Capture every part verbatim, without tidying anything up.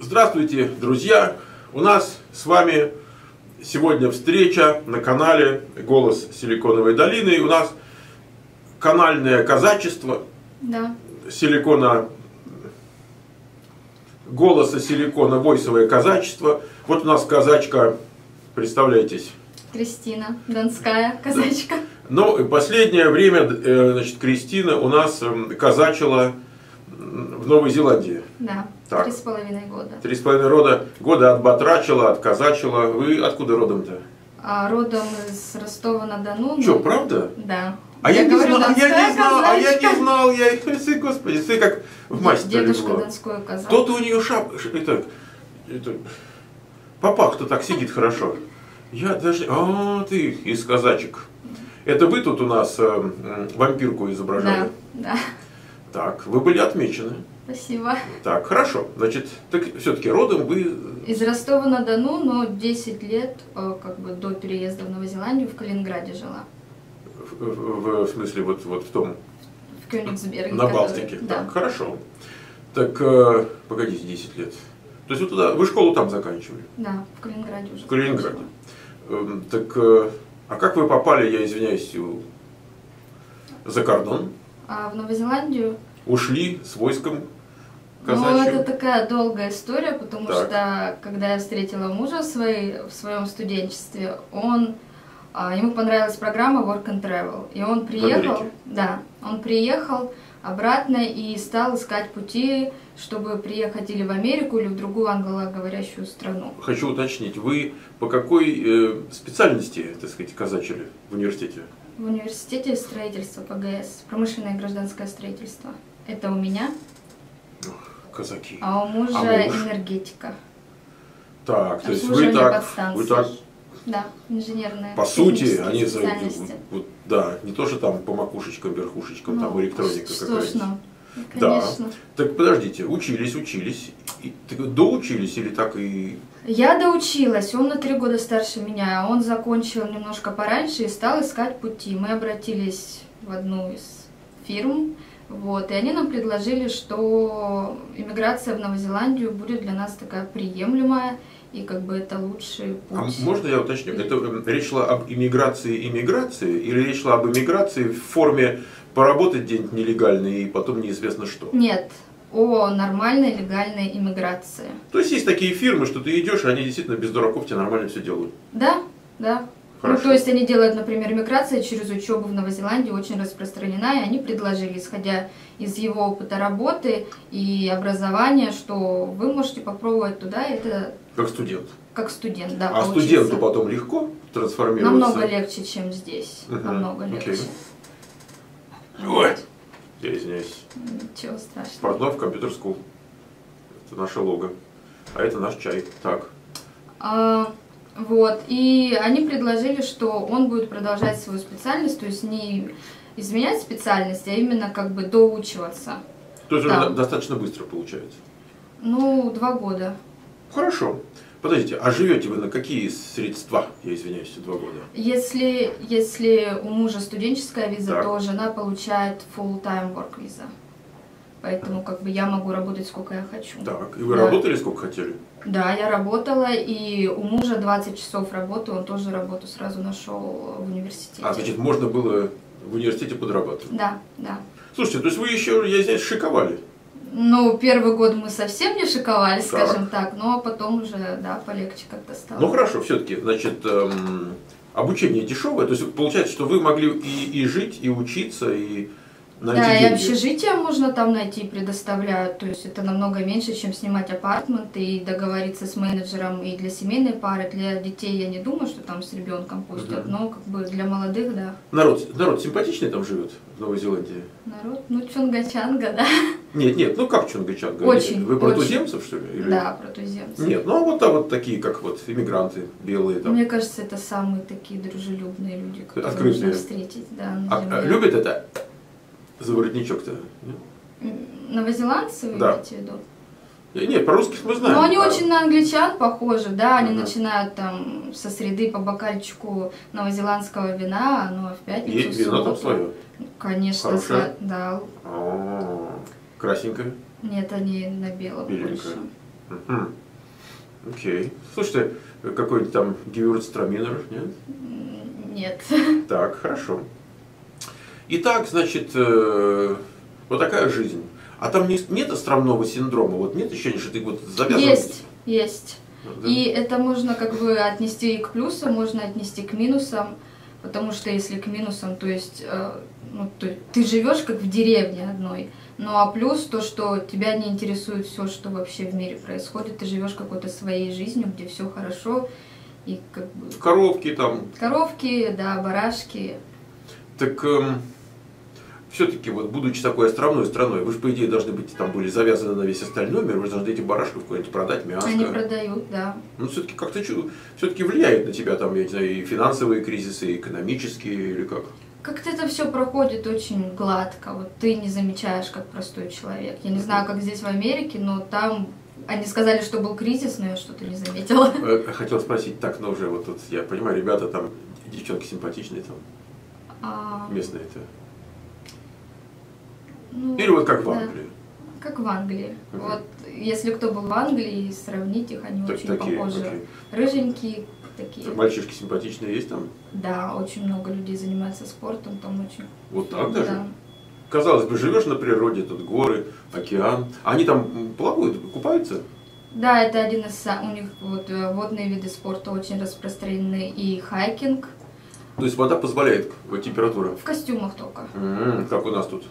Здравствуйте, друзья! У нас с вами сегодня встреча на канале «Голос Силиконовой долины». И у нас канальное казачество, да. Силикона... Голоса Силикона, войсовое казачество. Вот у нас казачка, представляетесь? Кристина, донская казачка. Да. Ну, последнее время, значит, Кристина у нас казачила в Новой Зеландии. Да. Так. Три с половиной года. Три с половиной рода, года отбатрачила, отказачила. Вы откуда родом-то? А, родом из Ростова-на-Дону. Че, правда? Да. А я, я не говорю, знал, я не знал, а я не знал, я и, господи, ты как в масть. Дедушка донской казак. Кто-то у нее шап, это, это, папа, кто так сидит хорошо. Я даже, а ты из казачек. Это вы тут у нас э, вампирку изображали? Да, да. Так, вы были отмечены. Спасибо. Так, хорошо. Значит, так все-таки родом вы... Из Ростова-на-Дону, но десять лет, как бы до переезда в Новую Зеландию, в Калининграде жила. В, в, в смысле, вот, вот в том... В Кёнигсберге. На Балтике. Который... Так, да. Хорошо. Так, э, погодите, десять лет. То есть вы туда, вы школу там заканчивали? Да, в Калининграде уже. В Калининграде. Э, так, э, а как вы попали, я извиняюсь, у... за кордон? А в Новую Зеландию? Ушли с войском казачьим. Ну, это такая долгая история, потому так. что, когда я встретила мужа свой, в своем студенчестве, он, ему понравилась программа Work and Travel. И он приехал, да, он приехал обратно и стал искать пути, чтобы приехать или в Америку, или в другую англоговорящую страну. Хочу уточнить, вы по какой э, специальности, так сказать, казачили в университете? В университете строительство ПГС, промышленное и гражданское строительство. Это у меня. Казаки. А у мужа а муж... энергетика. Так, то есть вы так, вы так... Да, инженерная. По сути, они за... Вот, да, не то, что там по макушечкам, верхушечкам, ну, там электроника какая-то. Ну, да. Так подождите, учились, учились. И, так, доучились или так и... Я доучилась, он на три года старше меня, он закончил немножко пораньше и стал искать пути. Мы обратились в одну из фирм, вот, и они нам предложили, что иммиграция в Новую Зеландию будет для нас такая приемлемая, и как бы это лучший путь. А можно я уточню, это речь шла об иммиграции иммиграции, или речь шла об иммиграции в форме поработать где-нибудь нелегально и потом неизвестно что? Нет. О нормальной легальной иммиграции. То есть есть такие фирмы, что ты идешь, и они действительно без дураков тебе нормально все делают? Да, да. Ну, то есть они делают, например, миграция через учебу в Новой Зеландии очень распространена, и они предложили, исходя из его опыта работы и образования, что вы можете попробовать туда, это... Как студент. Как студент, да. А получится. Студенту потом легко трансформироваться? Намного легче, чем здесь. Угу. Намного легче. Okay. Вот. Я извиняюсь. Ничего страшного. Портнов Computer School. Это наше лого. А это наш чай. Так. А, вот. И они предложили, что он будет продолжать свою специальность, то есть не изменять специальность, а именно как бы доучиваться. То есть уже достаточно быстро получается? Ну, два года. Хорошо. Подождите, а живете вы на какие средства, я извиняюсь, два года? Если, если у мужа студенческая виза, так. то жена получает full-time work виза. Поэтому как бы я могу работать сколько я хочу. Так, и вы да. работали сколько хотели? Да, я работала, и у мужа двадцать часов работы, он тоже работу сразу нашел в университете. А, значит, можно было в университете подрабатывать? Да, да. Слушайте, то есть вы еще, я здесь шиковали? Ну, первый год мы совсем не шиковали, так. скажем так, но потом уже, да, полегче как-то стало. Ну, хорошо, все-таки, значит, эм, обучение дешевое, то есть получается, что вы могли и, и жить, и учиться, и найти Да, деньги. И общежитие можно там найти, предоставляют, то есть это намного меньше, чем снимать апартмент и договориться с менеджером и для семейной пары, для детей я не думаю, что там с ребенком пустят, угу. но как бы для молодых, да. Народ, народ симпатичный там живет в Новой Зеландии? Народ, ну, чунга-чанга, да. Нет, нет, ну как чунга-чанга? Очень. Вы про туземцев, что ли? Или... Да, про туземцев. Нет, ну а вот, а вот такие, как вот иммигранты белые там. Мне кажется, это самые такие дружелюбные люди, которых Открытые. Можно встретить. Да, а, а, любят это заворотничок-то? Новозеландцы, вы да. имеете в виду? Нет, про русских мы знаем. Но они очень на англичан похожи, да, они начинают там со среды по бокальчику новозеландского вина, но в пятницу. Есть вино там свое? Конечно, да. Красненькое? Нет, они на белом больше. Окей. Слушайте, какой-нибудь там гевюрцтраминер, нет? Нет. Так, хорошо. Итак, значит, вот такая жизнь. А там нет островного синдрома? Вот нет ощущения, что ты вот завязан? Есть, есть. Да. И это можно как бы отнести и к плюсам, можно отнести к минусам. Потому что если к минусам, то есть ну, ты, ты живешь как в деревне одной. Ну а плюс то, что тебя не интересует все, что вообще в мире происходит. Ты живешь какой-то своей жизнью, где все хорошо. И как бы... Коровки там. Коровки, да, барашки. Так... Эм... Все-таки, вот, будучи такой островной страной, вы же, по идее, должны быть там были завязаны на весь остальной мир, вы же должны эти барашки куда-нибудь продать, мясо. Они продают, да. Ну, все-таки как-то все-таки влияет на тебя там, я не знаю, и финансовые кризисы, и экономические, или как? Как-то это все проходит очень гладко. Вот ты не замечаешь, как простой человек. Я не знаю, как здесь в Америке, но там. Они сказали, что был кризис, но я что-то не заметила. Хотел спросить, так, но уже вот тут, я понимаю, ребята там, девчонки симпатичные там. А... Местные это. Ну, или вот как в Англии. Да, как в Англии. Uh-huh. Вот если кто был в Англии, сравнить их, они так, очень такие, похожи. Такие. Рыженькие такие. Так, мальчишки симпатичные есть там? Да, очень много людей занимается спортом, там очень. Вот так даже? Да. Казалось бы, живешь на природе, тут горы, океан. Они там плавают, купаются? Да, это один из у них вот водные виды спорта очень распространены и хайкинг. То есть вода позволяет вот, температура? В костюмах только. Mm-hmm, как у нас тут.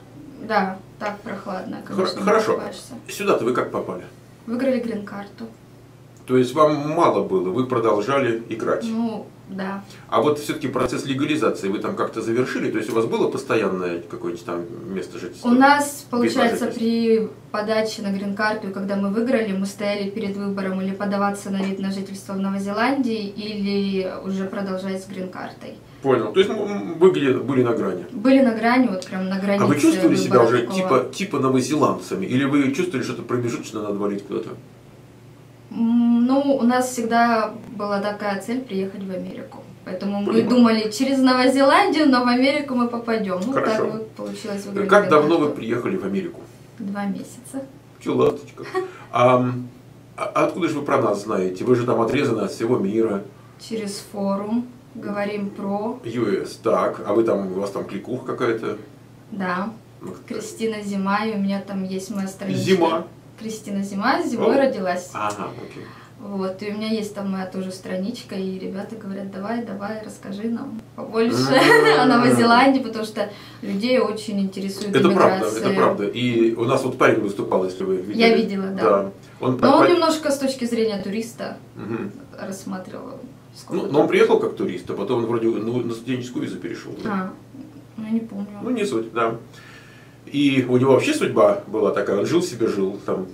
Да, так прохладно, конечно. Хорошо. Сюда-то вы как попали? Выиграли грин-карту. То есть вам мало было, вы продолжали играть? Ну, да. А вот все-таки процесс легализации вы там как-то завершили? То есть у вас было постоянное какое-нибудь там место жительства? У нас, получается, при подаче на грин-карту, когда мы выиграли, мы стояли перед выбором или подаваться на вид на жительство в Новой Зеландии, или уже продолжать с грин-картой. Понял. То есть вы были на грани? Были на грани, вот прям на границе. А вы чувствовали себя уже типа, типа новозеландцами? Или вы чувствовали, что-то промежуточно надо валить куда-то? Ну, у нас всегда была такая цель приехать в Америку. Поэтому Понимаю. мы думали, через Новую Зеландию, но в Америку мы попадем. Ну, Хорошо. так вот получилось. Как гранату. давно вы приехали в Америку? Два месяца. Чулаточка. А откуда же вы про нас знаете? Вы же там отрезаны от всего мира. Через форум. Говорим про... ю эс, так. А вы там, у вас там кликуха какая-то? Да. Ну, Кристина Зима, и у меня там есть моя страничка. Зима? Кристина Зима, зимой О. родилась. Ага, окей. Вот, и у меня есть там моя тоже страничка, и ребята говорят, давай, давай, расскажи нам побольше о Новой Зеландии, потому что людей очень интересует иммиграция. Это правда, это правда. И у нас вот парень выступал, если вы видели. Я видела, да. да. Он... Но он немножко с точки зрения туриста угу. рассматривал. Ну, но он приехал как турист, а потом он вроде ну, на студенческую визу перешел. Да? А, я не помню. Ну, не суть, да. И у него вообще судьба была такая, он жил себе, жил, там,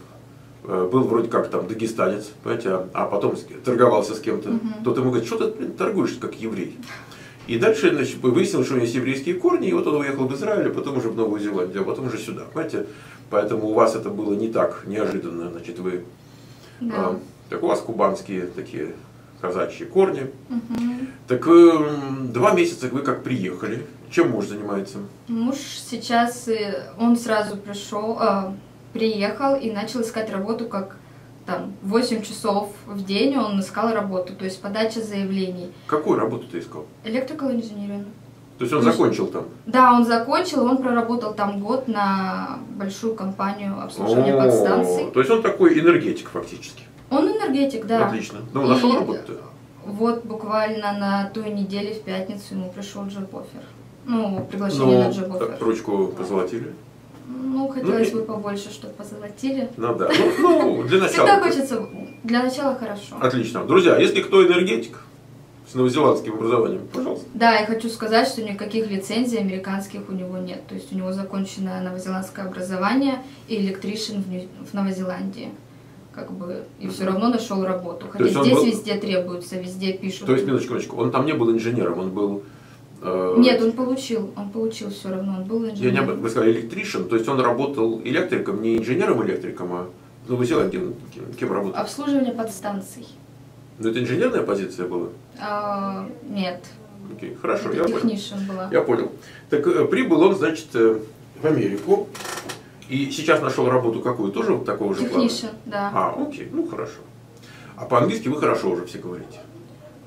был вроде как там дагестанец, понимаете, а потом торговался с кем-то. Угу. Тот ему говорит, что ты, блин, торгуешь как еврей. И дальше, значит, выяснилось, что у него есть еврейские корни, и вот он уехал в Израиль, а потом уже в Новую Зеландию, а потом уже сюда, понимаете. Поэтому у вас это было не так неожиданно, значит, вы... Да. А, так у вас кубанские такие... казачьи корни. Угу. Так э, два месяца вы как приехали. Чем муж занимается? Муж сейчас, он сразу пришел, э, приехал и начал искать работу как там восемь часов в день он искал работу, то есть подача заявлений. Какую работу ты искал? Electrical engineering. То есть он Плюс... закончил там? Да, он закончил, он проработал там год на большую компанию обслуживания О-о-о. подстанций. То есть он такой энергетик фактически. Он энергетик, да. Отлично. Ну, нашел работу-то? Вот буквально на той неделе в пятницу ему пришел джоб-оффер. Ну, приглашение ну, на джоб-оффер. Ручку позолотили? Ну, хотелось ну, бы побольше, чтобы позолотили. Ну, да. Ну, для начала. Всегда хочется. Для начала хорошо. Отлично. Друзья, если кто энергетик с новозеландским образованием, пожалуйста. Да, я хочу сказать, что никаких лицензий американских у него нет. То есть у него закончено новозеландское образование и электришин в Новой Зеландии. Как бы, и все равно нашел работу. Хотя здесь был... везде требуется, везде пишут. То есть, минуточку, минуточку, он там не был инженером, он был... Э... Нет, он получил, он получил все равно, он был инженером. Я не об... Вы сказали, электришен, то есть он работал электриком, не инженером-электриком, а Ну, вы сделали, кем, кем работали? Обслуживание подстанций. Но это инженерная позиция была? А, нет. Окей, хорошо, я понял. Была. Я понял. Так прибыл он, значит, в Америку. И сейчас нашел работу какую? Тоже вот такого же плана? Технишн, да. А, окей, ну хорошо. А по-английски вы хорошо уже все говорите?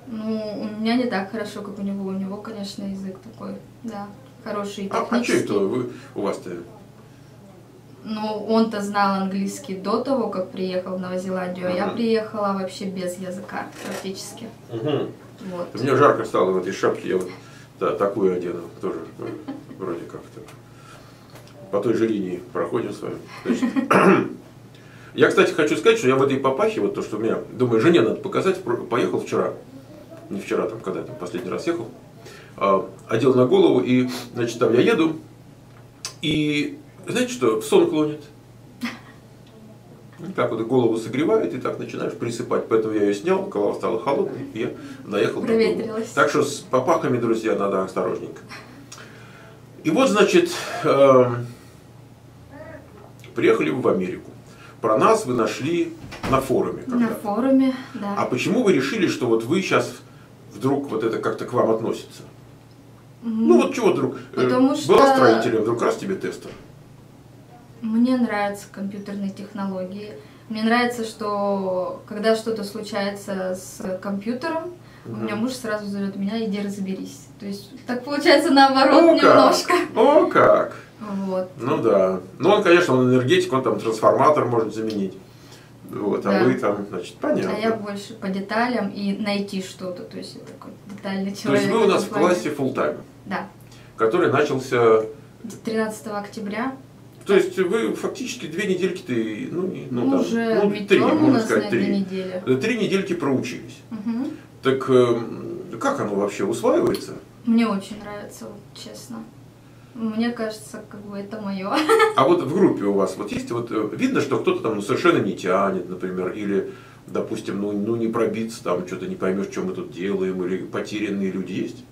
Ну, у меня не так хорошо, как у него. У него, конечно, язык такой, да, хороший, технический. А, а что это вы, у вас-то? Ну, он-то знал английский до того, как приехал в Новую Зеландию, а, -а, -а. я приехала вообще без языка практически. Угу. Вот. Мне жарко стало в этой шапке, я вот да, такую одену тоже, вроде как-то. По той же линии проходим с вами. Значит, я, кстати, хочу сказать, что я в этой папахе, вот то, что у меня, думаю, жене надо показать, поехал вчера, не вчера, там, когда я там последний раз ехал, а, одел на голову, и, значит, там я еду, и, знаете что, сон клонит. И так вот голову согревает, и так начинаешь присыпать. Поэтому я ее снял, голова стала холодной, и я доехал до дома. Так что с папахами, друзья, надо осторожненько. И вот, значит, э, приехали вы в Америку. Про нас вы нашли на форуме. На форуме, да. А почему вы решили, что вот вы сейчас вдруг вот это как-то к вам относится? Угу. Ну вот чего вдруг? Потому э, что... Была строителем, вдруг раз тебе тестер. Мне нравятся компьютерные технологии. Мне нравится, что когда что-то случается с компьютером, угу. у меня муж сразу зовет меня, иди разберись. То есть так получается наоборот О, немножко. Как. О как! Вот. Ну да. Ну он, конечно, он энергетик, он там трансформатор может заменить. Вот, да. А вы там, значит, понятно. А я больше по деталям и найти что-то. То есть я такой детальный человек. То есть вы у нас в классе фулл-тайм. Да. Который начался... тринадцатого октября. То есть вы фактически две недельки ты, ну, ну, ну, уже ну, три, можно сказать, три. Недели. Три недельки проучились. Угу. Так как оно вообще усваивается? Мне очень нравится, вот, честно. Мне кажется, как бы это мое. А вот в группе у вас вот есть, вот видно, что кто-то там ну, совершенно не тянет, например, или, допустим, ну, ну не пробиться, там что-то не поймешь, что мы тут делаем, или потерянные люди есть?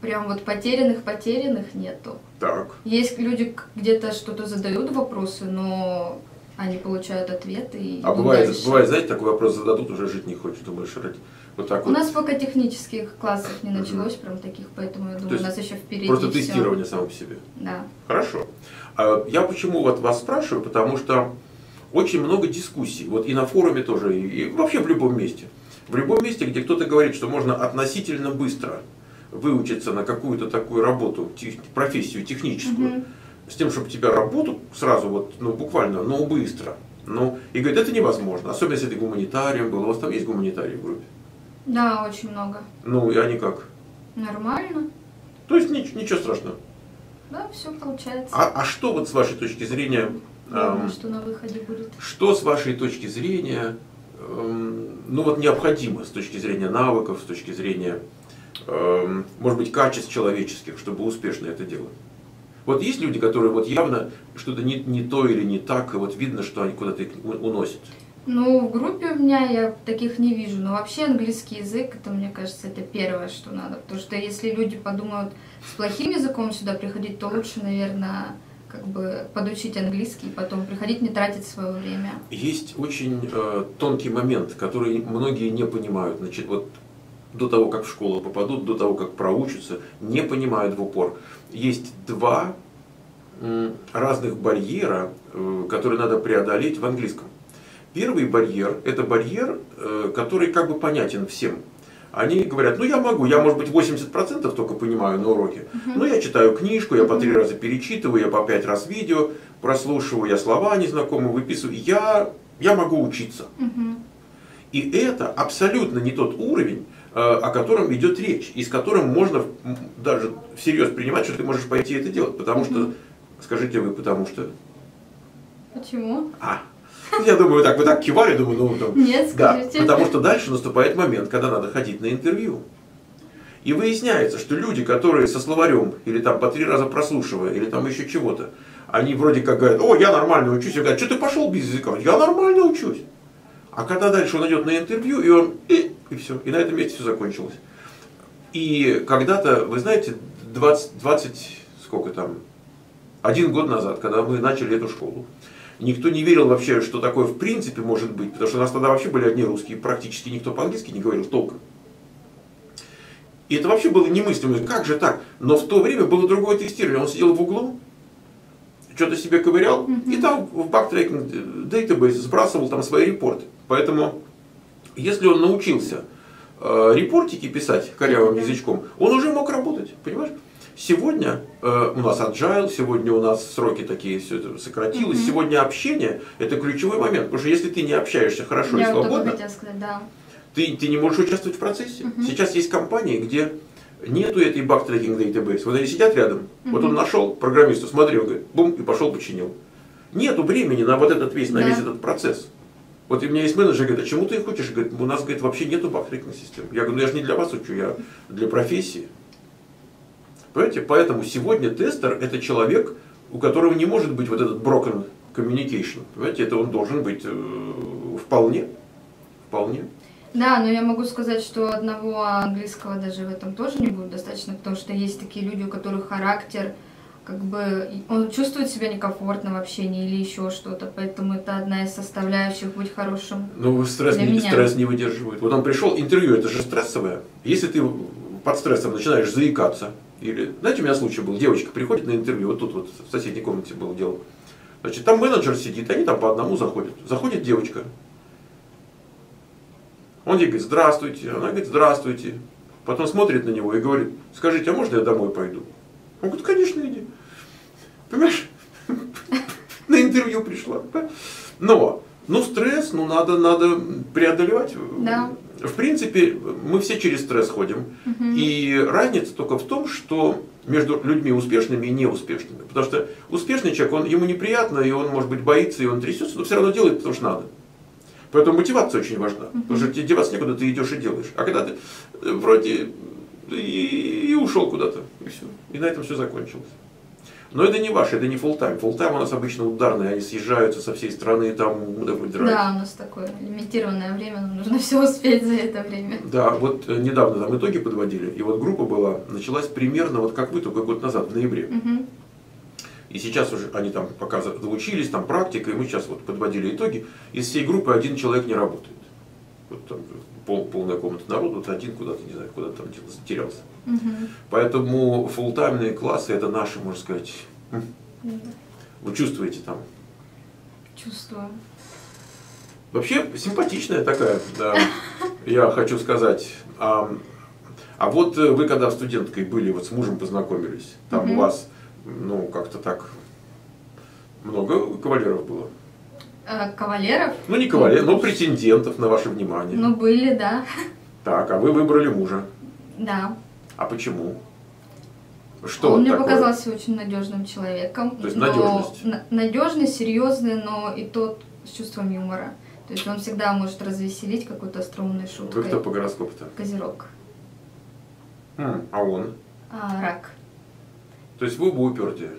Прям вот потерянных-потерянных нету. Так. Есть люди, где-то что-то задают вопросы, но они получают ответы. И а бывает, бывает, знаете, такой вопрос зададут, уже жить не хочешь, думаешь, ради... Вот так у вот. Нас пока технических классов не началось, угу. прям таких, поэтому я думаю, есть, у нас еще впереди просто все. Тестирование само по себе. Да. Хорошо. А я почему вот вас спрашиваю, потому что очень много дискуссий, вот и на форуме тоже, и, и вообще в любом месте. В любом месте, где кто-то говорит, что можно относительно быстро выучиться на какую-то такую работу, тех, профессию техническую, угу. с тем, чтобы тебя работу сразу, вот, ну буквально, но быстро. Ну, и говорит, это невозможно, особенно если ты гуманитарием был. У вас там есть гуманитарий в группе? Да, очень много. Ну, и они как? Нормально. То есть ничего, ничего страшного? Да, все получается. А, а что вот с вашей точки зрения... Я думаю, эм, что на выходе будет. Что с вашей точки зрения, эм, ну вот необходимо с точки зрения навыков, с точки зрения, эм, может быть, качеств человеческих, чтобы успешно это делать? Вот есть люди, которые вот явно что-то не, не то или не так, и вот видно, что они куда-то уносят. Ну, в группе у меня я таких не вижу, но вообще английский язык, это, мне кажется, это первое, что надо. Потому что если люди подумают с плохим языком сюда приходить, то лучше, наверное, как бы подучить английский и потом приходить, не тратить свое время. Есть очень э, тонкий момент, который многие не понимают. Значит, вот до того, как в школу попадут, до того, как проучатся, не понимают в упор. Есть два э, разных барьера, э, которые надо преодолеть в английском. Первый барьер – это барьер, который как бы понятен всем. Они говорят, ну я могу, я может быть восемьдесят процентов только понимаю на уроке, но я читаю книжку, я по три раза перечитываю, я по пять раз видео прослушиваю, я слова незнакомые выписываю, я, я могу учиться. И это абсолютно не тот уровень, о котором идет речь, и с которым можно даже всерьез принимать, что ты можешь пойти это делать. Потому что, скажите вы, потому что… Почему? А. Я думаю, так, вы так кивали, думаю, ну там. Нет, скажите. Да, потому что дальше наступает момент, когда надо ходить на интервью. И выясняется, что люди, которые со словарем, или там по три раза прослушивая, или там еще чего-то, они вроде как говорят, о, я нормально учусь, я говорю, что ты пошел без языка? Я нормально учусь. А когда дальше он идет на интервью, и он, и, и все, и на этом месте все закончилось. И когда-то, вы знаете, двадцать, двадцать сколько там, один год назад, когда мы начали эту школу, Никто не верил вообще, что такое в принципе может быть, потому что у нас тогда вообще были одни русские, практически никто по-английски не говорил толком. И это вообще было немыслимо, как же так? Но в то время было другое тестирование, он сидел в углу, что-то себе ковырял, mm-hmm. и там в бактрекинг database сбрасывал там свои репорты. Поэтому, если он научился э, репортики писать корявым mm-hmm. язычком, он уже мог работать, понимаешь? Сегодня э, у нас agile, сегодня у нас сроки такие, все это сократилось, mm-hmm. сегодня общение – это ключевой момент, потому что если ты не общаешься хорошо Я и свободно, сказать, да. ты, ты не можешь участвовать в процессе. Mm-hmm. Сейчас есть компании, где нету этой бактрекинг database, вот они сидят рядом, mm-hmm. вот он нашел программисту, смотрел, говорит, бум, и пошел, починил. Нету времени на вот этот весь, на yeah. весь этот процесс. Вот у меня есть менеджер, говорит, а чему ты хочешь? Говорит, у нас, говорит, вообще нету бактрекинг системы. Я говорю, ну я же не для вас учу, я для профессии. Понимаете? Поэтому сегодня тестер – это человек, у которого не может быть вот этот broken communication. Понимаете? Это он должен быть вполне. Вполне. Да, но я могу сказать, что одного английского даже в этом тоже не будет достаточно, потому что есть такие люди, у которых характер, как бы, он чувствует себя некомфортно в общении или еще что-то, поэтому это одна из составляющих быть хорошим. Ну, стресс, не, стресс не выдерживает. Вот он пришел, интервью, это же стрессовое. Если ты под стрессом начинаешь заикаться, или, знаете, у меня случай был, девочка приходит на интервью, вот тут вот в соседней комнате было дело. Значит, там менеджер сидит, они там по одному заходят. Заходит девочка. Он ей говорит, здравствуйте, она говорит, здравствуйте. Потом смотрит на него и говорит, скажите, а можно я домой пойду? Он говорит, конечно, иди. Понимаешь? На интервью пришла. Но, ну стресс, ну надо, надо преодолевать. Да. В принципе, мы все через стресс ходим. Угу. И разница только в том, что между людьми успешными и неуспешными. Потому что успешный человек, он, ему неприятно, и он, может быть, боится, и он трясется, но все равно делает, потому что надо. Поэтому мотивация очень важна. Угу. Потому что тебе деваться некуда, ты идешь и делаешь. А когда ты вроде и, и ушел куда-то, и все. И на этом все закончилось. Но это не ваше, это не фулл-тайм. Фулл-тайм у нас обычно ударные, они съезжаются со всей страны, там удовольствие драйв. Да, у нас такое лимитированное время, нам нужно все успеть за это время. Да, вот недавно там итоги подводили, и вот группа была, началась примерно, вот как вы, только год назад, в ноябре. Угу. И сейчас уже они там пока заучились, там практика, и мы сейчас вот подводили итоги. Из всей группы один человек не работает. Вот там пол, полная комната народу, вот один куда-то, не знаю, куда-то там терялся. Угу. Поэтому фулл-таймные классы это наши, можно сказать. Да. Вы чувствуете там? Чувствую. Вообще симпатичная такая, да, я хочу сказать. А, а вот вы когда студенткой были, вот с мужем познакомились, там угу. у вас, ну, как-то так много кавалеров было? Кавалеров? Ну не кавалеров, но претендентов на ваше внимание. Ну были, да. Так, а вы выбрали мужа? Да. А почему? Что он мне такое? Показался очень надежным человеком. То есть но... надежность? Надежный, серьезный, но и тот с чувством юмора. То есть он всегда может развеселить какой-то остроумной шуткой. Вы кто по гороскопу-то? Козерог. Хм, а он? А, рак. То есть вы бы упертые?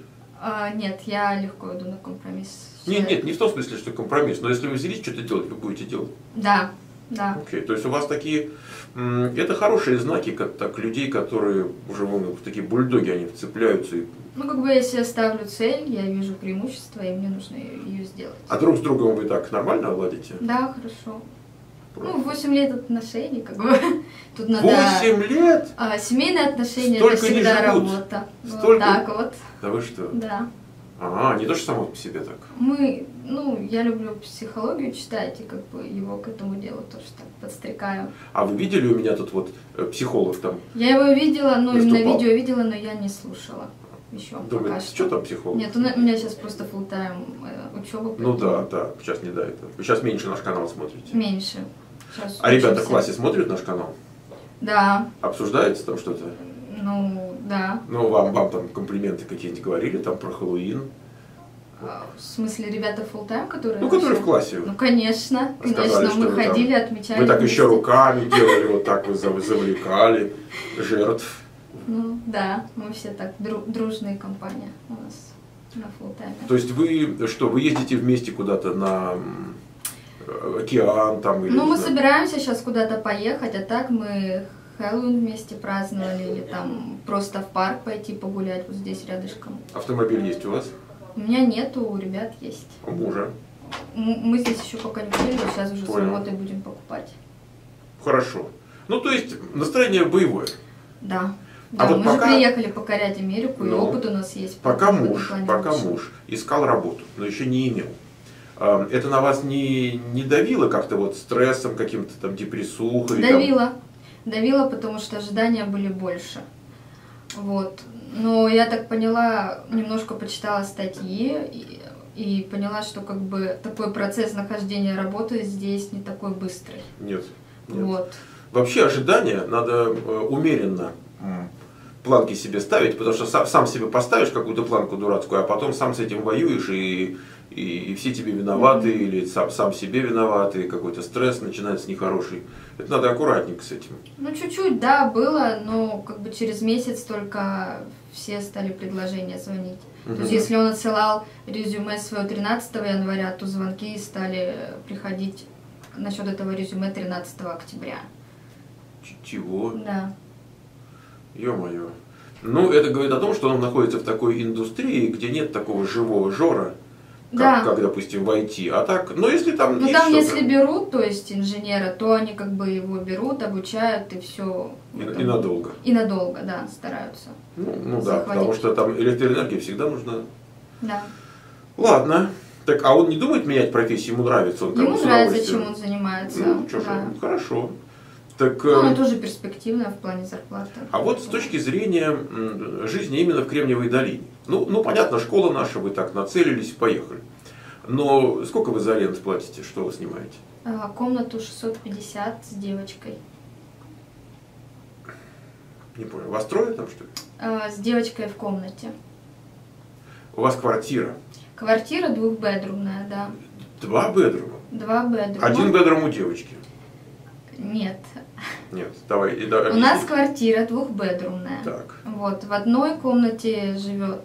А, нет, я легко иду на компромисс. Нет, нет, не в том смысле, что компромисс, но если вы взялись что-то делать, вы будете делать. Да, да. Окей, то есть у вас такие, это хорошие знаки, как так, людей, которые уже вон, такие бульдоги, они вцепляются. И... Ну, как бы если я ставлю цель, я вижу преимущество, и мне нужно ее сделать. А друг с другом вы так нормально ладите? Да, хорошо. Правда. Ну, восемь лет отношений, как бы. Тут надо... восемь лет? А, семейные отношения, это всегда работа. Столько... Вот так вот. Да вы что? Да. А, не то же само по себе так. Мы, ну, я люблю психологию читать и как бы его к этому делу тоже так подстрекаю. А вы видели у меня тут вот психолог там? Я его видела, ну, на видео видела, но я не слушала еще. Думаю, пока что. Что там психолог? Нет, у меня сейчас просто фулл-тайм учеба. Ну да, да, сейчас не до этого. Вы сейчас меньше наш канал смотрите. Меньше. Сейчас а ребята в классе смотрят наш канал? Да. Обсуждается там что-то? Ну, да. Ну, вам, вам там комплименты какие-нибудь говорили, там про Хэллоуин. А, в смысле, ребята фулл-тайм, которые... Ну, которые вообще... в классе. Ну, конечно. Конечно, мы ходили, там... отмечали. Вы так вместе. Еще руками делали, вот так вот завлекали жертв. Ну, да. Мы все так, дружная компания у нас на фулл-тайме. То есть вы что, вы ездите вместе куда-то на... океан там или... Ну, мы собираемся сейчас куда-то поехать, а так мы... Хэллоуин вместе праздновали или там просто в парк пойти погулять вот здесь рядышком. Автомобиль есть у вас? У меня нету, у ребят есть. У мужа? Мы здесь еще пока не были, сейчас уже с работой будем покупать. Хорошо. Ну, то есть, настроение боевое. Да. Да, а вот мы пока... же приехали покорять Америку, но и опыт у нас есть. Пока муж, пока муж искал работу, но еще не имел. Это на вас не, не давило как-то вот стрессом, каким-то там депрессухой? Давило. Там... Давило, потому что ожидания были больше. Вот. Но я так поняла, немножко почитала статьи и, и поняла, что как бы такой процесс нахождения работы здесь не такой быстрый. Нет. Нет. Вот. Вообще ожидания надо умеренно планки себе ставить, потому что сам, сам себе поставишь какую-то планку дурацкую, а потом сам с этим воюешь, и, и, и все тебе виноваты, mm-hmm. или сам, сам себе виноваты, какой-то стресс начинается нехороший. Это надо аккуратненько с этим. Ну, чуть-чуть, да, было, но как бы через месяц только все стали предложения звонить. Mm-hmm. То есть, если он отсылал резюме свое тринадцатого января, то звонки стали приходить насчет этого резюме тринадцатого октября. Чего? Да. Ё-моё. Ну, это говорит о том, что он находится в такой индустрии, где нет такого живого жора, как, да. как допустим, в ай ти. А так, но если там... Ну, там, если берут, то есть, инженера, то они как бы его берут, обучают и все. И, и надолго. И надолго, да, стараются. Ну, ну да, потому что там электроэнергия всегда нужна. Да. Ладно. Так, а он не думает менять профессию? Ему нравится? Он, ему нравится, чем он занимается. Ну, чё, да. ну хорошо. Так, ну, она тоже перспективная в плане зарплаты. А вот с точки зрения жизни именно в Кремниевой долине. Ну, ну понятно, школа наша, вы так нацелились и поехали. Но сколько вы за аренду платите, что вы снимаете? А, комнату шестьсот пятьдесят с девочкой. Не понял, вас трое там что ли? А, с девочкой в комнате. У вас квартира? Квартира двухбедрумная, да. Два бедрума? Два бедрума. Один бедрум у девочки? Нет. Нет, давай. И, да, у и... нас квартира двухбедрумная. Так. Вот, в одной комнате живет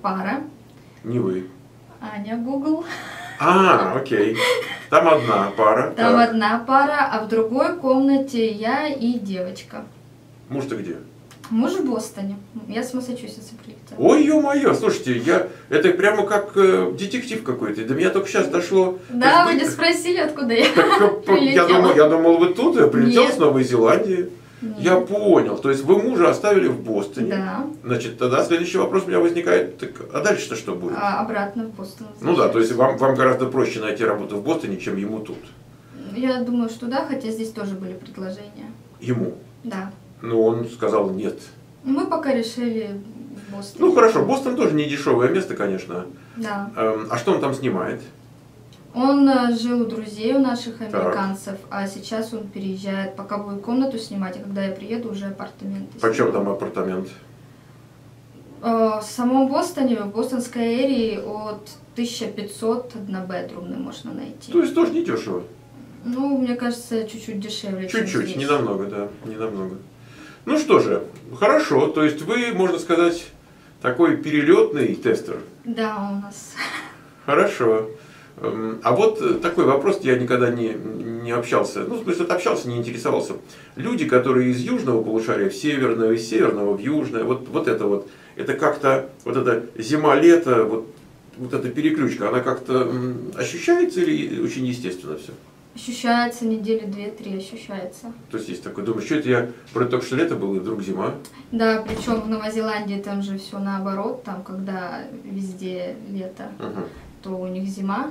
пара. Не вы. Аня Google. А, окей. Там одна пара. Там так. одна пара, а в другой комнате я и девочка. Муж-то где? Муж в Бостоне. Я с Массачусетса прилетела. Ой, ё-моё, слушайте, я... это прямо как э, детектив какой-то. До меня только сейчас дошло. Да, вы не спросили, откуда я прилетела. Я думал, я думал, вы тут, я прилетел с Новой Зеландии. Нет. Я понял. То есть вы мужа оставили в Бостоне. Да. Значит, тогда следующий вопрос у меня возникает. Так, а дальше-то что будет? А, обратно в Бостон. Ну да, то есть вам, вам гораздо проще найти работу в Бостоне, чем ему тут. Я думаю, что да, хотя здесь тоже были предложения. Ему? Да. Но он сказал нет. Мы пока решили в Бостоне. Ну хорошо, Бостон тоже не дешевое место, конечно. Да. А что он там снимает? Он жил у друзей у наших американцев, так. а сейчас он переезжает, пока будет комнату снимать, а когда я приеду, уже апартаменты. Почем там апартамент? В самом Бостоне, в бостонской эрии от тысячи пятисот однобедрумный можно найти. То есть тоже не дешево? Ну, мне кажется, чуть-чуть дешевле. Чуть-чуть, не намного, да, не намного. Ну что же, хорошо, то есть вы, можно сказать, такой перелетный тестер. Да, у нас. Хорошо. А вот такой вопрос, я никогда не, не общался, ну, в смысле, общался, не интересовался. Люди, которые из южного полушария в северное, из северного в южное, вот, вот это вот, это как-то, вот это зима-лето, вот, вот эта переключка, она как-то ощущается или очень естественно все? Ощущается, недели две-три ощущается. То есть есть такой, думаю, что это я, вроде только что лето было, и вдруг зима. Да, причем в Новой Зеландии там же все наоборот, там когда везде лето, угу. то у них зима,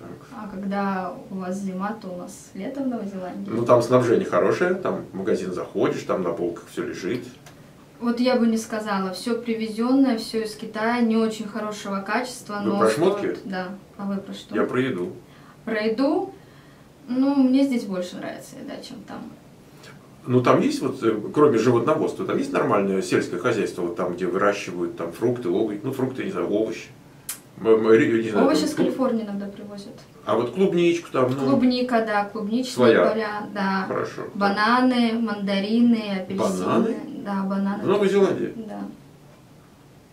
так. а когда у вас зима, то у нас лето в Новой Зеландии. Ну там снабжение хорошее, там в магазин заходишь, там на полках все лежит. Вот я бы не сказала, все привезенное, все из Китая, не очень хорошего качества. Вы но про шмотки? Стоит... Да, а вы про что? Я про еду. Про еду? Ну, мне здесь больше нравится, да, чем там. Ну, там есть, вот, кроме животноводства, там есть нормальное сельское хозяйство, вот там, где выращивают там фрукты, овощи, ну, фрукты, не знаю, овощи. Не знаю, овощи там, с Калифорнии иногда привозят. А вот клубничку там, ну... Клубника, да, клубничные поля, да. Хорошо. Бананы, мандарины, апельсины. Бананы? Да, бананы. В Новой Зеландии? Да.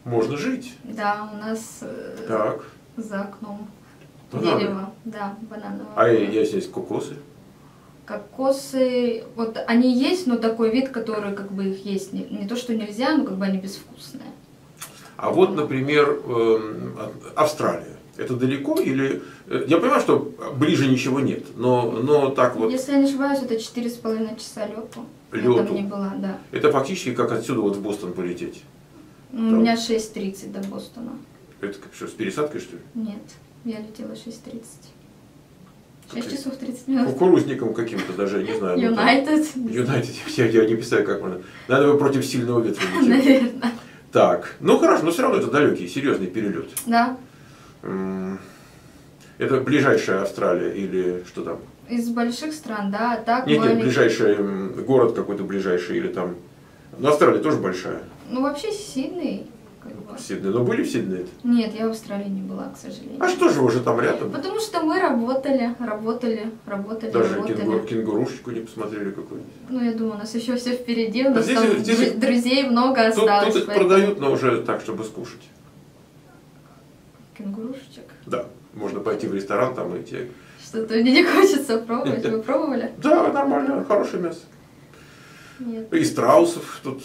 Можно жить? Да, у нас так. за окном. Бананы. Дерево, да, банановое. А есть, есть кокосы? Кокосы, вот они есть, но такой вид, который как бы их есть не, не то, что нельзя, но как бы они безвкусные. А вот, например, Австралия. Это далеко или... Я понимаю, что ближе ничего нет, но, но так вот... Если я не ошибаюсь, это четыре с половиной часа лету. Лету. Я там не была, да. Это фактически как отсюда вот в Бостон полететь. У там. меня шесть тридцать до Бостона. Это как, что, с пересадкой, что ли? Нет, я летела шесть тридцать. шесть часов тридцать минут. Кукурузником каким-то даже, я не знаю. Юнайтед. Юнайтед, я не представляю, как можно. Надо бы против сильного ветра лететь. Наверное. Так, ну хорошо, но все равно это далекий, серьезный перелет. Да. Это ближайшая Австралия или что там? Из больших стран, да. Так, нет, нет, ближайший город какой-то ближайший или там... Ну, Австралия тоже большая. Ну, вообще Сидней. Как бы. Сидней. Но были в Сиднее? Нет, я в Австралии не была, к сожалению. А что же вы же там рядом? Потому что мы работали, работали, работали, Даже работали. Даже кенгурушечку не посмотрели какую-нибудь. Ну, я думаю, у нас еще все впереди, у нас а здесь, там здесь... друзей много осталось. Тут, тут их поэтому... продают, но уже так, чтобы скушать. Кенгурушечек? Да. Можно пойти в ресторан там и те. Что-то мне не хочется пробовать. Вы пробовали? Да, нормально, хорошее мясо. Нет. И страусов тут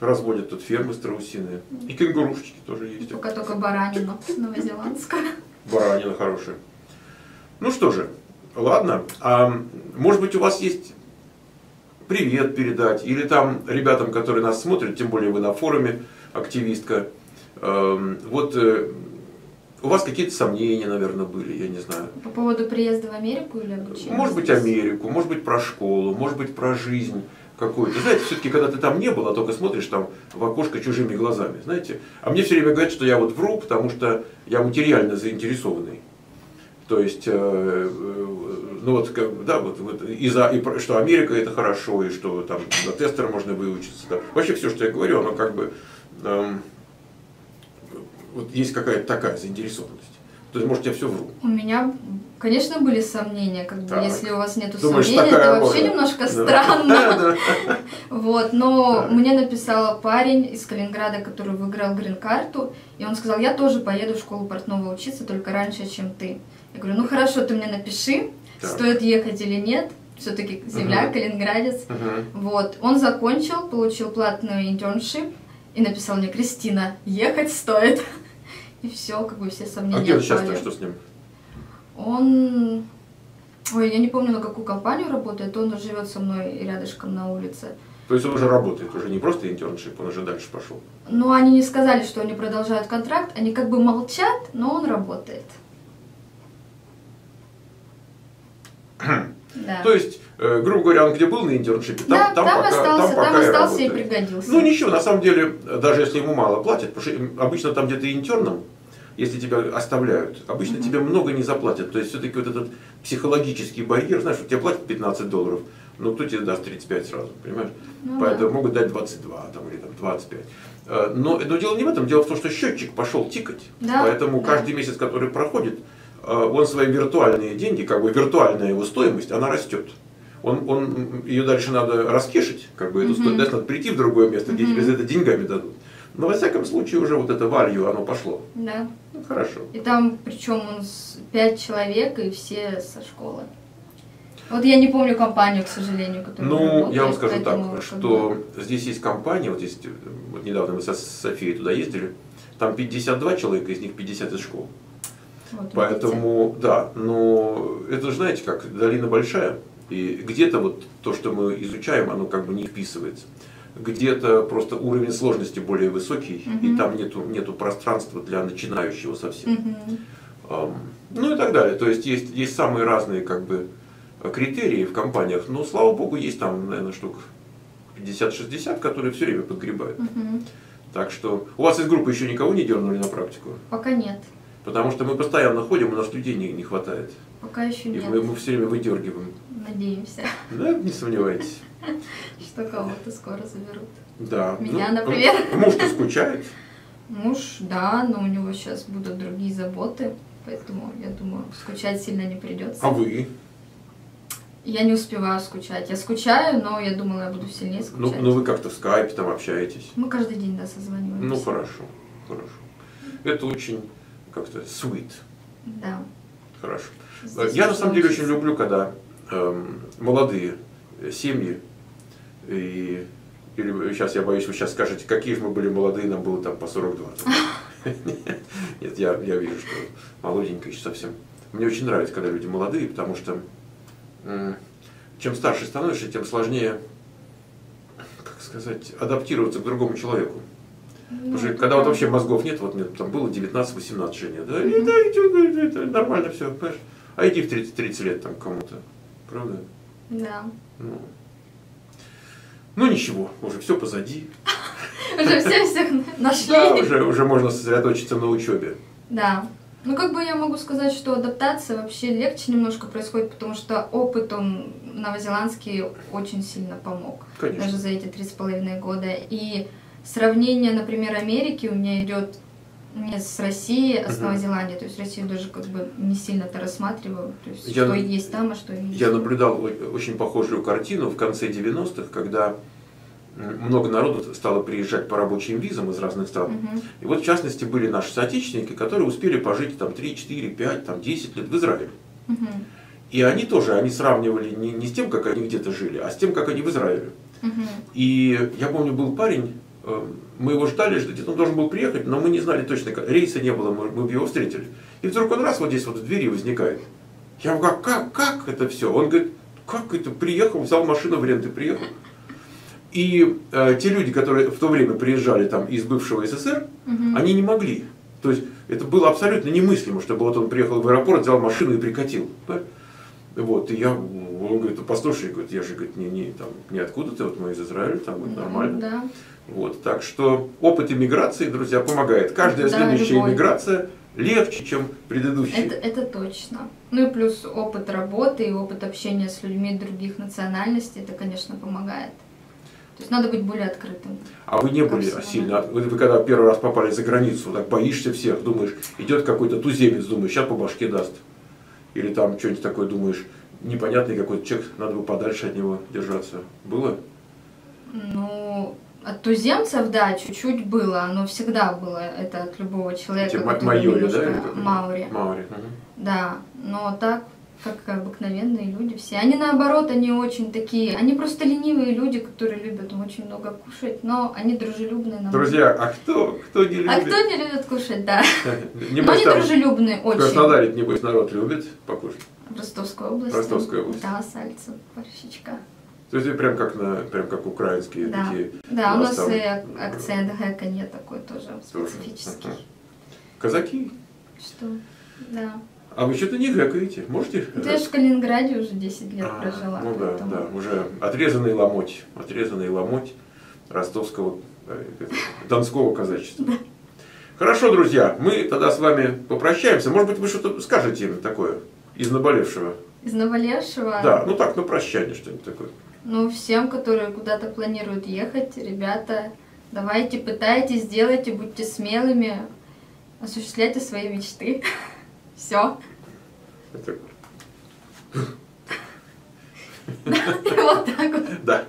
разводят, тут фермы страусиные. И кенгурушечки тоже есть. Пока только баранина новозеландская. Баранина хорошая. Ну что же, ладно. А может быть у вас есть привет передать? Или там ребятам, которые нас смотрят, тем более вы на форуме, активистка. Вот... У вас какие-то сомнения, наверное, были, я не знаю. По поводу приезда в Америку или обучения? Может быть, Америку, может быть, про школу, может быть, про жизнь какую-то. Знаете, все-таки, когда ты там не был, а только смотришь там в окошко чужими глазами, знаете. А мне все время говорят, что я вот вру, потому что я материально заинтересованный. То есть, ну вот, да, вот, вот и за, и, что Америка это хорошо, и что там на тестера можно выучиться. Да. Вообще все, что я говорю, оно как бы... Вот есть какая-то такая заинтересованность. То есть, может, я все вру. У меня, конечно, были сомнения, как бы, если у вас нет сомнений, это вообще можно. немножко да. странно. Вот, но так. мне написал парень из Калининграда, который выиграл грин-карту, и он сказал, я тоже поеду в школу Портнова учиться, только раньше, чем ты. Я говорю, ну хорошо, ты мне напиши, так. стоит ехать или нет. Все-таки земля, угу. калининградец. Угу. Вот, он закончил, получил платный интерншип и написал мне, Кристина, ехать стоит. И все, как бы все сомнения. А где он сейчас-то, что с ним? Он... Ой, я не помню, на какую компанию работает, он живет со мной рядышком на улице. То есть он уже работает, уже не просто интерншип, он уже дальше пошел? Ну, они не сказали, что они продолжают контракт, они как бы молчат, но он работает. Да. То есть, э, грубо говоря, он где был на интерншипе, там, да, там, там пока, остался, там пока там и, остался и пригодился. Ну ничего, на самом деле, даже если ему мало платят, потому что обычно там где-то интерном, если тебя оставляют, обычно mm-hmm. тебе много не заплатят. То есть все-таки вот этот психологический барьер, знаешь, вот тебе платят пятнадцать долларов, но кто тебе даст тридцать пять сразу, понимаешь? Ну, Поэтому да. могут дать двадцать два там, или там, двадцать пять. Но, но дело не в этом, дело в том, что счетчик пошел тикать, да? поэтому да. каждый месяц, который проходит, он свои виртуальные деньги, как бы виртуальная его стоимость, она растет. Он, он, ее дальше надо раскешить, как бы эту mm-hmm. стоимость, надо прийти в другое место, где mm-hmm. тебе за это деньгами дадут. Но во всяком случае уже вот это value, оно пошло. Да. Ну, хорошо. И там, причем он пять человек и все со школы. Вот я не помню компанию, к сожалению, которая Ну, работает, я вам скажу так, что бы... здесь есть компания, вот здесь, вот недавно мы со Софией туда ездили, там пятьдесят два человека, из них пятьдесят из школ. Вот, Поэтому, видите? да, но это же, знаете, как долина большая, и где-то вот то, что мы изучаем, оно как бы не вписывается. Где-то просто уровень сложности более высокий, угу. и там нету, нету пространства для начинающего совсем. Угу. Um, ну и так далее. То есть, есть, есть самые разные как бы критерии в компаниях, но, слава богу, есть там, наверное, штук пятьдесят-шестьдесят, которые все время подгребают. Угу. Так что, у вас из группы еще никого не дернули на практику? Пока нет. Потому что мы постоянно ходим, у нас людей не, не хватает. Пока еще нет. И мы, мы все время выдергиваем. Надеемся. Да, не сомневайтесь. Что кого-то скоро заберут. Да. Меня, ну, например. Муж-то скучает. Муж, да, но у него сейчас будут другие заботы, поэтому, я думаю, скучать сильно не придется. А вы? Я не успеваю скучать. Я скучаю, но я думала, я буду сильнее скучать. Ну, ну вы как-то в скайпе там общаетесь? Мы каждый день, да, созваниваемся. Ну, хорошо, хорошо. Это очень... как-то sweet. Да. Хорошо. Здесь Я на самом деле очень люблю, когда эм, молодые семьи и Или сейчас, я боюсь, вы сейчас скажете, какие же мы были молодые, нам было там по сорок два. Нет, я вижу, что молоденькие еще совсем. Мне очень нравится, когда люди молодые, потому что чем старше становишься, тем сложнее, как сказать, адаптироваться к другому человеку. Потому что когда вот вообще мозгов нет, вот мне там было девятнадцать-восемнадцать Женя, да, и да, нормально все, понимаешь. А иди в тридцать лет там кому-то, правда? Да. Ну ничего, уже все позади. Уже все всех нашли. Да, уже, уже можно сосредоточиться на учебе. Да. Ну как бы я могу сказать, что адаптация вообще легче немножко происходит, потому что опыт он новозеландский очень сильно помог. Конечно. Даже за эти три с половиной года. И сравнение, например, Америки у меня идет не с Россией, а с Новой Зеландией. То есть Россию даже как бы не сильно-то рассматриваю, то есть, я, что есть там, а что есть. Я наблюдал очень похожую картину в конце девяностых, когда много народу стало приезжать по рабочим визам из разных стран. Угу. И вот в частности были наши соотечественники, которые успели пожить там три, четыре, пять, там десять лет в Израиле. Угу. И они тоже, они сравнивали не, не с тем, как они где-то жили, а с тем, как они в Израиле. Угу. И я помню, был парень, мы его ждали, ждать, он должен был приехать, но мы не знали точно, рейса не было, мы бы его встретили. И вдруг он раз вот здесь вот в двери возникает. Я говорю, как, как это все? Он говорит, как это, приехал, взял машину в рент и приехал. И э, те люди, которые в то время приезжали там из бывшего СССР, угу. они не могли. То есть это было абсолютно немыслимо, чтобы вот он приехал в аэропорт, взял машину и прикатил. Да? Вот, и я, он говорит, послушай, я же, говорит, не, не, там, не откуда ты, вот мы из Израиля, там вот, нормально. Да. Вот, так что опыт эмиграции, друзья, помогает. Каждая да, следующая любой. Эмиграция легче, чем предыдущая. Это, это точно. Ну и плюс опыт работы и опыт общения с людьми других национальностей, это, конечно, помогает. То есть надо быть более открытым. А вы не были всего. Сильно, вы, вы когда первый раз попали за границу, так боишься всех, думаешь, идет какой-то туземец, думаешь, сейчас по башке даст. Или там что-нибудь такое, думаешь, непонятный какой-то человек, надо бы подальше от него держаться. Было? Ну... От туземцев, да, чуть-чуть было, но всегда было это от любого человека. Ма майори, да? Маури. Маури. Угу. Да, но так, как обыкновенные люди все. Они наоборот, они очень такие, они просто ленивые люди, которые любят очень много кушать, но они дружелюбные. Нам друзья, а кто, кто не любит? А кто не любит кушать, да. Но они дружелюбные очень. В Краснодаре, небось, народ любит покушать? В Ростовской области. Ростовская область. Да, сальца, борщичка. То есть прям как на прям как украинские да. такие. Да, у нас там... и акцент гэка нет такой тоже, тоже. Специфический. Ага. Казаки? Что? Да. А вы что-то не гэкаете, можете? Да, я же в Калининграде уже десять лет а, прожила. Ну да, поэтому... да, уже отрезанный ломоть, отрезанный ломоть ростовского, донского казачества. Хорошо, друзья, мы тогда с вами попрощаемся. Может быть, вы что-то скажете им такое из наболевшего? Из наболевшего? Да, ну так, ну прощание что-нибудь такое. Ну, всем, которые куда-то планируют ехать, ребята, давайте, пытайтесь, делайте, будьте смелыми, осуществляйте свои мечты. Все. Вот так вот. Да.